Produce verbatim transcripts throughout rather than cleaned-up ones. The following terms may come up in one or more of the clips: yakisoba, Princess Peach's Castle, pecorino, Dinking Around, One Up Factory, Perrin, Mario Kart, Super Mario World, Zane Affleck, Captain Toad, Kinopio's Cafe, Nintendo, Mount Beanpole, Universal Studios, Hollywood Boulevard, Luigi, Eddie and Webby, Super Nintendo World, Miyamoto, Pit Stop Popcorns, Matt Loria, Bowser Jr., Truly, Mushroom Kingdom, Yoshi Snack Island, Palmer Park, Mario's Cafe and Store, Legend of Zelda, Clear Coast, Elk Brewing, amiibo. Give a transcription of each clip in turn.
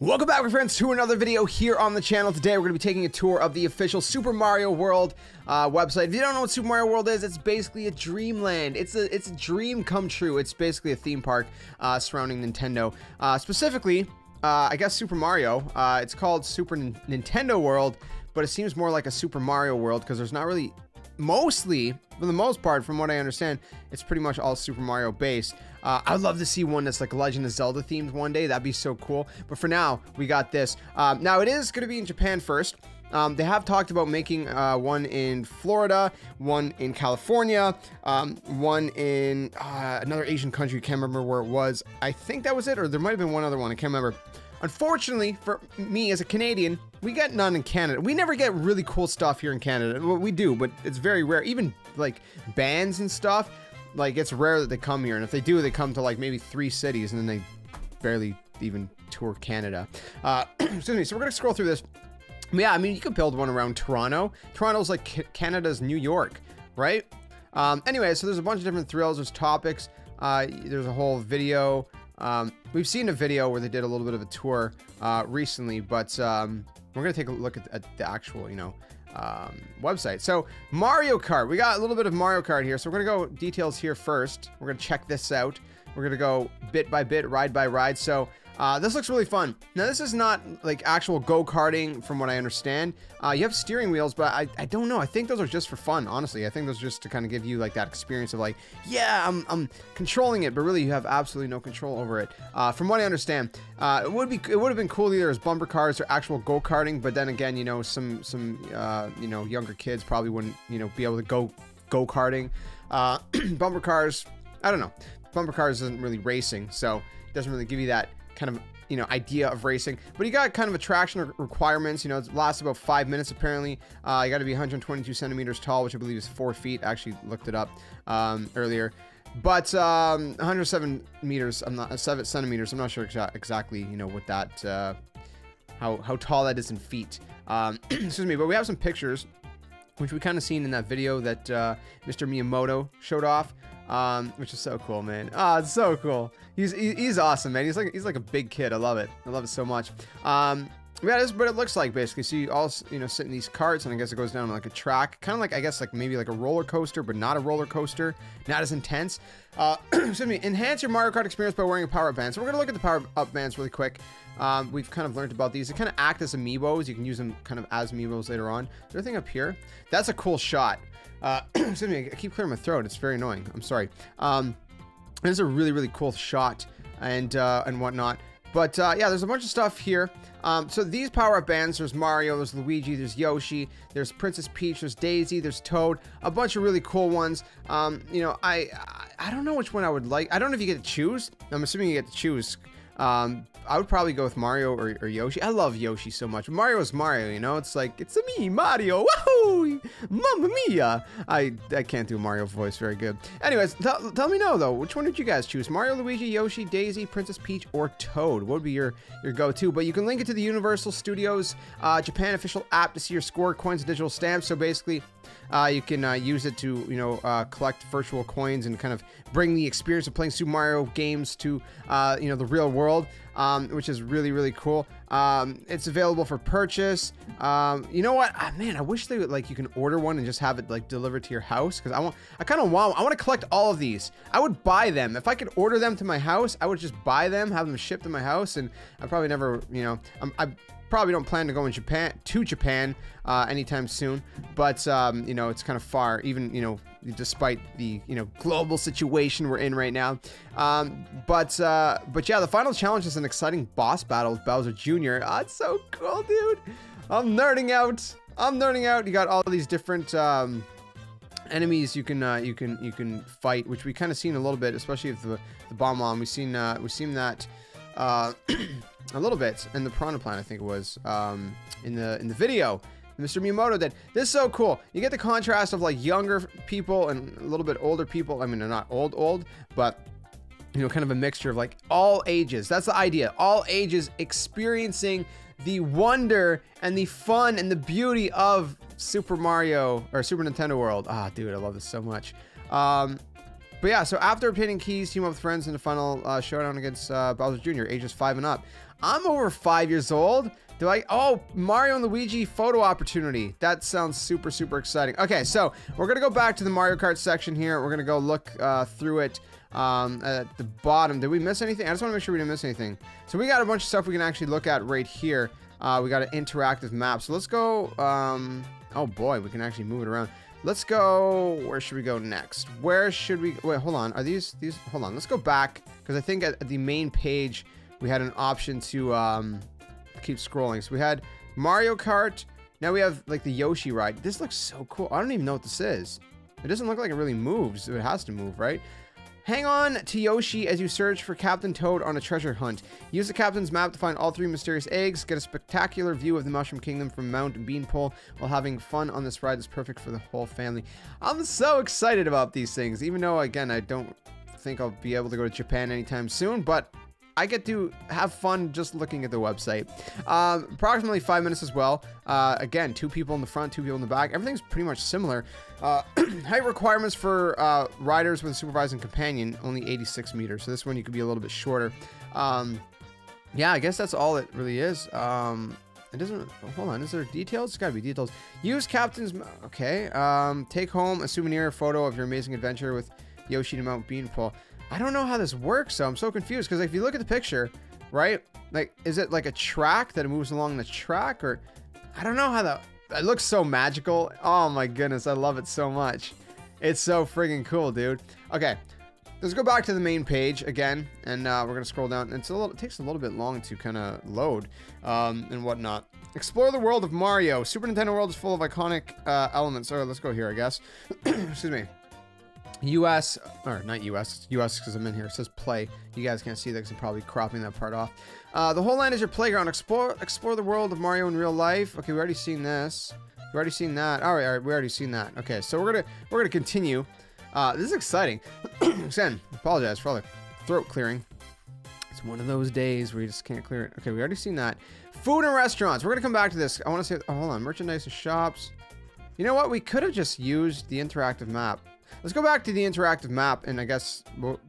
Welcome back, my friends, to another video here on the channel. Today, we're going to be taking a tour of the official Super Mario World uh, website. If you don't know what Super Mario World is, it's basically a dreamland. It's a it's a dream come true. It's basically a theme park uh, surrounding Nintendo. Uh, specifically, uh, I guess Super Mario. Uh, it's called Super N- Nintendo World, but it seems more like a Super Mario World because there's not really... Mostly, for the most part, from what I understand, it's pretty much all Super Mario based. Uh, I'd love to see one that's like Legend of Zelda themed one day. That'd be so cool. But for now, we got this. Um, now, it is going to be in Japan first. Um, they have talked about making uh, one in Florida, one in California, um, one in uh, another Asian country. Can't remember where it was. I think that was it, or there might have been one other one. I can't remember. Unfortunately, for me as a Canadian, we get none in Canada. We never get really cool stuff here in Canada. Well, we do, but it's very rare. Even, like, bands and stuff, like, it's rare that they come here. And if they do, they come to, like, maybe three cities, and then they barely even tour Canada. Uh, excuse me. So we're going to scroll through this. Yeah, I mean, you could build one around Toronto. Toronto's, like, Canada's New York, right? Um, anyway, so there's a bunch of different thrills. There's topics. Uh, there's a whole video. Um, we've seen a video where they did a little bit of a tour, uh, recently, but, um, we're going to take a look at, at the actual, you know, um, website. So Mario Kart, we got a little bit of Mario Kart here. So we're going to go details here first. We're going to check this out. We're going to go bit by bit, ride by ride. So, uh, this looks really fun. Now this is not like actual go-karting from what I understand. Uh, you have steering wheels, but I, I don't know. I think those are just for fun. Honestly, I think those are just to kind of give you like that experience of like, yeah, I'm, I'm controlling it, but really you have absolutely no control over it. Uh, from what I understand, uh, it would be, it would have been cool either as bumper cars or actual go-karting. But then again, you know, some, some, uh, you know, younger kids probably wouldn't, you know, be able to go, go-karting, uh, bumper cars. I don't know. Bumper cars isn't really racing, so it doesn't really give you that kind of, you know, idea of racing. But you got kind of attraction requirements. You know, it lasts about five minutes apparently. Uh, you got to be one hundred twenty-two centimeters tall, which I believe is four feet. I actually looked it up um, earlier. But um, one hundred seven meters. I'm not uh, seven centimeters. I'm not sure exa exactly. You know what that uh, how how tall that is in feet. Um, excuse me. But we have some pictures, which we kind of seen in that video that uh, Mister Miyamoto showed off. Um, which is so cool, man. Ah, oh, it's so cool. He's he's awesome, man. He's like he's like a big kid. I love it. I love it so much. Um, yeah, this is what it looks like basically. So you all you know sit in these carts, and I guess it goes down like a track, kind of like I guess like maybe like a roller coaster, but not a roller coaster, not as intense. Uh, excuse me. Enhance your Mario Kart experience by wearing a power-up band. So we're gonna look at the power-up bands really quick. Um, we've kind of learned about these. They kind of act as amiibos. You can use them kind of as amiibos later on. Is there anything up here? That's a cool shot. Uh, excuse me, I keep clearing my throat. It's very annoying. I'm sorry. Um, this is a really, really cool shot and uh, and whatnot. But uh, yeah, there's a bunch of stuff here. Um, so these power-up bands, there's Mario, there's Luigi, there's Yoshi, there's Princess Peach, there's Daisy, there's Toad. A bunch of really cool ones. Um, you know, I, I I don't know which one I would like. I don't know if you get to choose. I'm assuming you get to choose. Um, I would probably go with Mario or, or Yoshi. I love Yoshi so much. Mario is Mario, you know? It's like, it's me, Mario. Wahoo! Mamma mia! I, I can't do Mario voice very good. Anyways, tell me now, though. Which one did you guys choose? Mario, Luigi, Yoshi, Daisy, Princess Peach, or Toad? What would be your, your go-to? But you can link it to the Universal Studios uh, Japan official app to see your score, coins, and digital stamps. So basically, uh, you can uh, use it to, you know, uh, collect virtual coins and kind of bring the experience of playing Super Mario games to, uh, you know, the real world. World, um, which is really, really cool. Um, it's available for purchase. Um, you know what? Ah, man, I wish they would, like, you can order one and just have it, like, delivered to your house, because I want, I kind of want, I want to collect all of these. I would buy them. If I could order them to my house, I would just buy them, have them shipped to my house, and I probably never, you know, I'm, I probably don't plan to go in Japan, to Japan, uh, anytime soon, but, um, you know, it's kind of far, even, you know, despite the, you know, global situation we're in right now. Um, but, uh, but yeah, the final challenge is an exciting boss battle with Bowser Junior Oh, it's so cool, dude. I'm nerding out. I'm nerding out. You got all these different, um, enemies you can, uh, you can, you can fight, which we kind of seen a little bit, especially with the, the bomb bomb. We've seen, uh, we've seen that, uh, a little bit in the Piranha Plant, I think it was, um, in the, in the video. Mister Miyamoto did. This is so cool. You get the contrast of like younger people and a little bit older people. I mean, they're not old, old, but you know, kind of a mixture of like all ages. That's the idea. All ages experiencing the wonder and the fun and the beauty of Super Mario or Super Nintendo World. Ah, dude, I love this so much. Um, But yeah, so after obtaining keys, team up with friends in the final uh, showdown against uh, Bowser Junior, ages five and up. I'm over five years old. Do I? Oh, Mario and Luigi photo opportunity. That sounds super, super exciting. Okay, so we're going to go back to the Mario Kart section here. We're going to go look uh, through it um, at the bottom. Did we miss anything? I just want to make sure we didn't miss anything. So we got a bunch of stuff we can actually look at right here. Uh, we got an interactive map. So let's go. Um, oh, boy, we can actually move it around. Let's go. Where should we go next? Where should we? Wait, hold on. Are these these? Hold on. Let's go back because I think at the main page we had an option to um, keep scrolling. So we had Mario Kart. Now we have like the Yoshi ride. This looks so cool. I don't even know what this is. It doesn't look like it really moves. It has to move, right? Hang on to Yoshi as you search for Captain Toad on a treasure hunt. Use the Captain's map to find all three mysterious eggs. Get a spectacular view of the Mushroom Kingdom from Mount Beanpole while having fun on this ride that's perfect for the whole family. I'm so excited about these things, even though, again, I don't think I'll be able to go to Japan anytime soon, but I get to have fun just looking at the website. Um, approximately five minutes as well. Uh, again, two people in the front, two people in the back. Everything's pretty much similar. Uh, height requirements for uh, riders with a supervising companion, only eighty-six meters. So this one you could be a little bit shorter. Um, yeah, I guess that's all it really is. Um, it doesn't, hold on, is there details? It's gotta be details. Use Captain's, okay. Um, take home a souvenir photo of your amazing adventure with Yoshi to Mount Beanpole. I don't know how this works, so I'm so confused, because if you look at the picture, right, like, is it like a track that moves along the track, or I don't know how that, it looks so magical. Oh my goodness, I love it so much. It's so friggin' cool, dude. Okay, let's go back to the main page again, and uh, we're gonna scroll down. It's a little, it takes a little bit long to kind of load um, and whatnot. Explore the world of Mario. Super Nintendo World is full of iconic uh, elements. All right, let's go here, I guess. Excuse me. U S, or not U S, U S because I'm in here, it says play. You guys can't see that because I'm probably cropping that part off. Uh, the whole land is your playground. Explore explore the world of Mario in real life. Okay, we already seen this. We already seen that. All right, all right, we already seen that. Okay, so we're gonna we're gonna continue. Uh, this is exciting. Again, apologize for all the throat clearing. It's one of those days where you just can't clear it. Okay, we already seen that. Food and restaurants. We're gonna come back to this. I want to say, oh, hold on, merchandise and shops. You know what? We could have just used the interactive map. Let's go back to the interactive map, and I guess we'll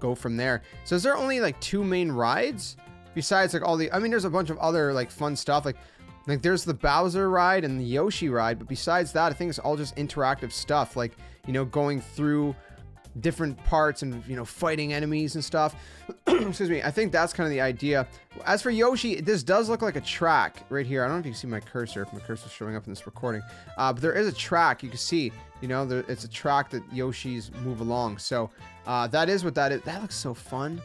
go from there. So is there only, like, two main rides? Besides, like, all the... I mean, there's a bunch of other, like, fun stuff. Like, like there's the Bowser ride and the Yoshi ride. But besides that, I think it's all just interactive stuff. Like, you know, going through different parts and, you know, fighting enemies and stuff. Excuse me. I think that's kind of the idea. As for Yoshi, this does look like a track right here. I don't know if you can see my cursor, if my cursor's showing up in this recording. Uh, but there is a track. You can see, you know, there, it's a track that Yoshi's move along. So uh, that is what that is. That looks so fun.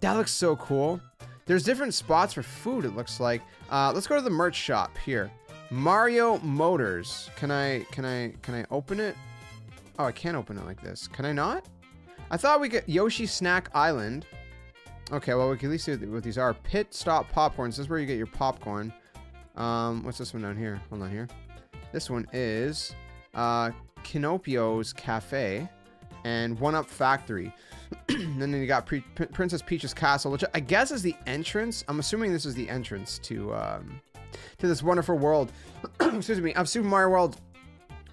That looks so cool. There's different spots for food, it looks like. Uh, let's go to the merch shop here. Mario Motors. Can I, can I, can I open it? Oh, I can't open it like this. Can I not? I thought we could... Yoshi Snack Island. Okay, well, we can at least see what these are. Pit Stop Popcorns. This is where you get your popcorn. Um, what's this one down here? Hold on here. This one is... Uh, Kinopio's Cafe. And One Up Factory. And then you got Pre P Princess Peach's Castle, which I guess is the entrance. I'm assuming this is the entrance to, um... to this wonderful world. Excuse me. Of Super Mario World.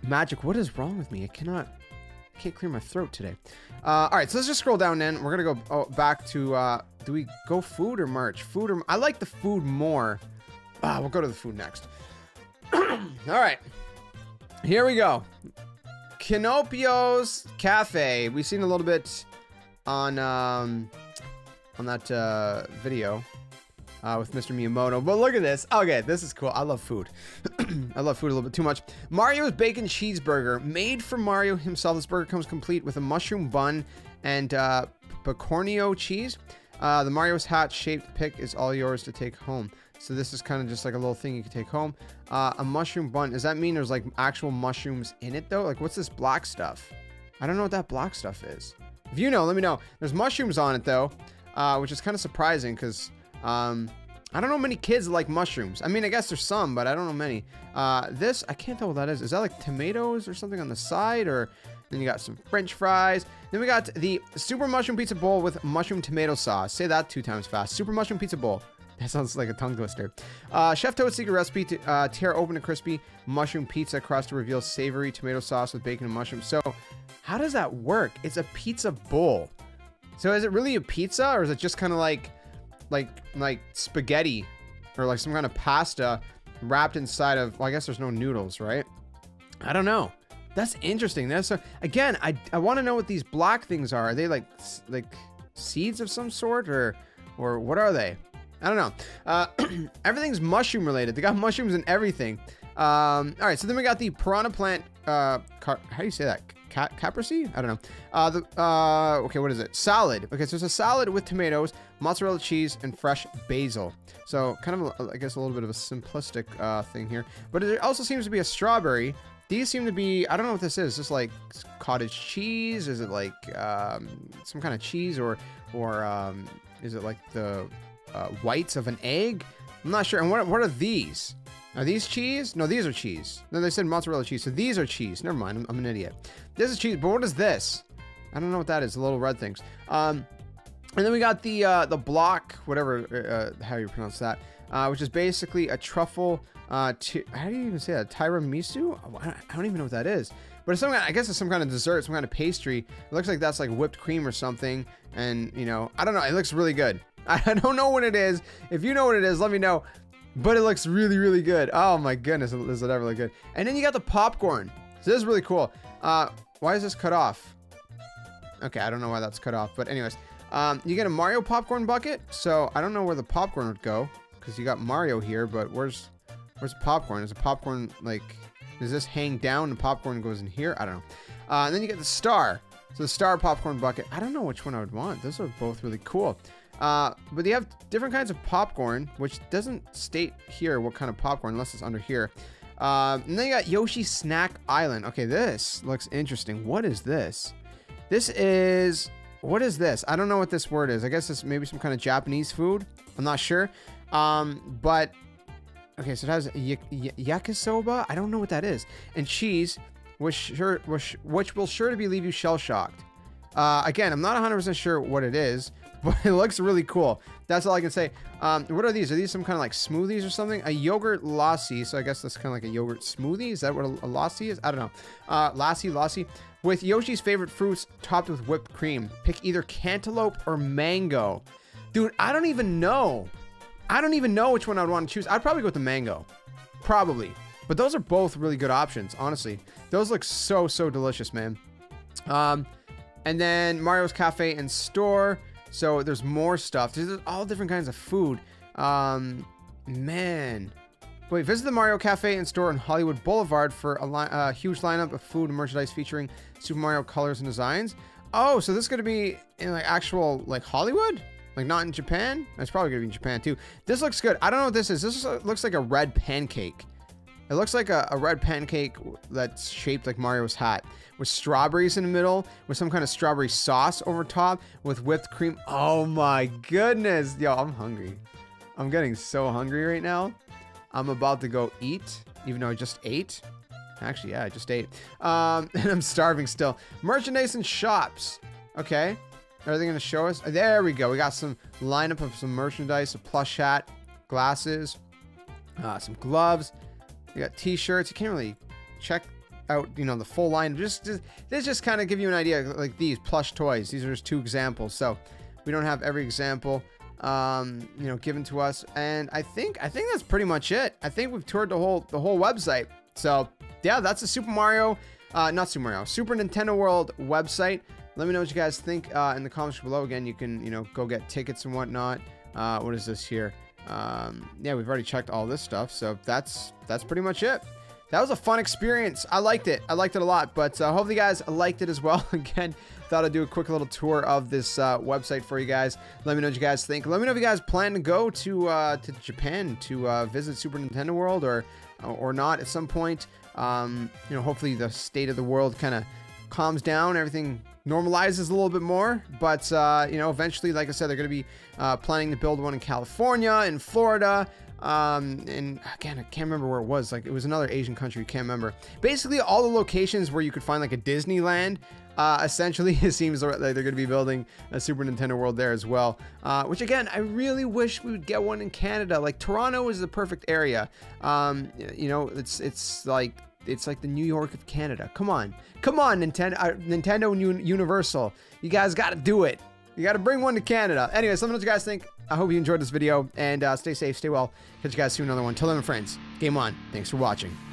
Magic. What is wrong with me? I cannot... I can't clear my throat today. Uh, all right, so let's just scroll down then. We're gonna go oh, back to, uh, do we go food or merch? Food or, I like the food more. Ah, we'll go to the food next. All right, here we go. Kinopio's Cafe. We've seen a little bit on, um, on that, uh, video, uh, with Mister Miyamoto, but look at this. Okay, this is cool. I love food. I love food a little bit too much. Mario's Bacon Cheeseburger, made for Mario himself. This burger comes complete with a mushroom bun and uh, pecorino cheese. Uh, the Mario's hat-shaped pick is all yours to take home. So this is kind of just like a little thing you can take home. Uh, a mushroom bun. Does that mean there's like actual mushrooms in it though? Like what's this black stuff? I don't know what that black stuff is. If you know, let me know. There's mushrooms on it though, uh, which is kind of surprising because... Um, I don't know many kids that like mushrooms. I mean, I guess there's some, but I don't know many. Uh, this, I can't tell what that is. Is that like tomatoes or something on the side? Or then you got some French fries. Then we got the Super Mushroom Pizza Bowl with mushroom tomato sauce. Say that two times fast. Super Mushroom Pizza Bowl. That sounds like a tongue twister. Uh, Chef Toad's secret recipe to uh, tear open a crispy mushroom pizza crust to reveal savory tomato sauce with bacon and mushrooms. So how does that work? It's a pizza bowl. So is it really a pizza or is it just kind of like... like like spaghetti or like some kind of pasta wrapped inside of, well, I guess there's no noodles, right? I don't know. That's interesting. That's a, again, I, I want to know what these black things are. Are they like like seeds of some sort, or or what are they? I don't know. Uh, everything's mushroom related. They got mushrooms in everything. Um, all right, so then we got the piranha plant. Uh, car, how do you say that? Cap caprese? I don't know. Uh, the uh, okay, what is it? Salad. Okay, so it's a salad with tomatoes, mozzarella cheese, and fresh basil. So kind of, I guess, a little bit of a simplistic uh, thing here. But there also seems to be a strawberry. These seem to be, I don't know what this is. Is this like cottage cheese? Is it like um, some kind of cheese, or or um, is it like the uh, whites of an egg? I'm not sure. And what what are these? Are these cheese? No, these are cheese. No, they said mozzarella cheese, so these are cheese. Never mind, I'm, I'm an idiot. This is cheese, but what is this? I don't know what that is, the little red things. Um, and then we got the uh, the block, whatever, uh, how you pronounce that, uh, which is basically a truffle, uh, to, how do you even say that? Tiramisu? Oh, I, don't, I don't even know what that is. But it's some kind of, I guess it's some kind of dessert, some kind of pastry. It looks like that's like whipped cream or something. And, you know, I don't know, it looks really good. I don't know what it is. If you know what it is, let me know. But it looks really, really good. Oh my goodness, is it ever look good? And then you got the popcorn. So this is really cool. Uh, why is this cut off? Okay, I don't know why that's cut off. But anyways, um, you get a Mario popcorn bucket. So I don't know where the popcorn would go, because you got Mario here. But where's where's the popcorn? Is the popcorn like? Does this hang down and popcorn goes in here? I don't know. Uh, and then you get the star. So the star popcorn bucket. I don't know which one I would want. Those are both really cool. Uh, but they have different kinds of popcorn, which doesn't state here what kind of popcorn, unless it's under here. Uh, and then you got Yoshi Snack Island. Okay, this looks interesting. What is this? This is... What is this? I don't know what this word is. I guess it's maybe some kind of Japanese food. I'm not sure. Um, but... Okay, so it has y y yakisoba. I don't know what that is. And cheese, which, sure, which, which will sure to be leave you shell-shocked. Uh, again, I'm not one hundred percent sure what it is. But it looks really cool. That's all I can say. Um, what are these? Are these some kind of like smoothies or something? A yogurt lassi. So I guess that's kind of like a yogurt smoothie. Is that what a, a lassi is? I don't know. Uh, lassi, lassi. With Yoshi's favorite fruits topped with whipped cream. Pick either cantaloupe or mango. Dude, I don't even know. I don't even know which one I would want to choose. I'd probably go with the mango. Probably. But those are both really good options, honestly. Those look so, so delicious, man. Um, and then Mario's Cafe and Store. So there's more stuff. There's all different kinds of food. Um, man. Wait, visit the Mario Cafe and Store on Hollywood Boulevard for a li uh, huge lineup of food and merchandise featuring Super Mario colors and designs. Oh, so this is going to be in like actual like Hollywood? Like not in Japan? It's probably going to be in Japan too. This looks good. I don't know what this is. This looks like a red pancake. It looks like a, a red pancake that's shaped like Mario's hat, with strawberries in the middle, with some kind of strawberry sauce over top, with whipped cream. Oh my goodness. Yo, I'm hungry. I'm getting so hungry right now. I'm about to go eat, even though I just ate. Actually, yeah, I just ate. Um, and I'm starving still. Merchandise and shops. Okay. Are they going to show us? There we go. We got some lineup of some merchandise, a plush hat, glasses, uh, some gloves. You got t-shirts. You can't really check out, you know, the full line. Just, just this just kind of give you an idea. Like these plush toys. These are just two examples. So we don't have every example, um, you know, given to us. And I think I think that's pretty much it. I think we've toured the whole the whole website. So yeah, that's the Super Mario, uh, not Super Mario, Super Nintendo World website. Let me know what you guys think uh, in the comments below. Again, you can you know go get tickets and whatnot. Uh, what is this here? Um, yeah, we've already checked all this stuff, so that's that's pretty much it. That was a fun experience. I liked it. I liked it a lot, but uh, hopefully you guys liked it as well. Again, thought I'd do a quick little tour of this uh, website for you guys. Let me know what you guys think. Let me know if you guys plan to go to uh, to Japan to uh, visit Super Nintendo World or or not at some point. Um, you know, hopefully the state of the world kind of calms down, everything normalizes a little bit more, but uh, you know, eventually, like I said, they're going to be uh, planning to build one in California, in Florida, um, and again, I can't remember where it was. Like, it was another Asian country, can't remember. Basically, all the locations where you could find like a Disneyland, uh, essentially, it seems like they're going to be building a Super Nintendo World there as well. Uh, which again, I really wish we would get one in Canada. Like Toronto is the perfect area. Um, you know, it's it's like. It's like the New York of Canada. Come on. Come on, Nintendo, uh, Nintendo Universal. You guys got to do it. You got to bring one to Canada. Anyways, let me know what you guys think. I hope you enjoyed this video, and uh, stay safe, stay well. Catch you guys soon, another one. Till then, friends, game on. Thanks for watching.